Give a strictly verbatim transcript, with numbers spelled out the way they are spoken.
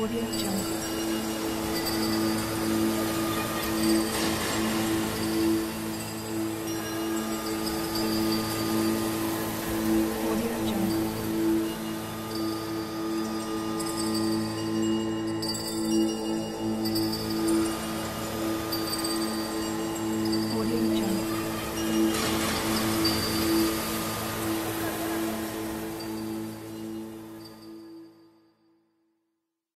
Audio Jungle.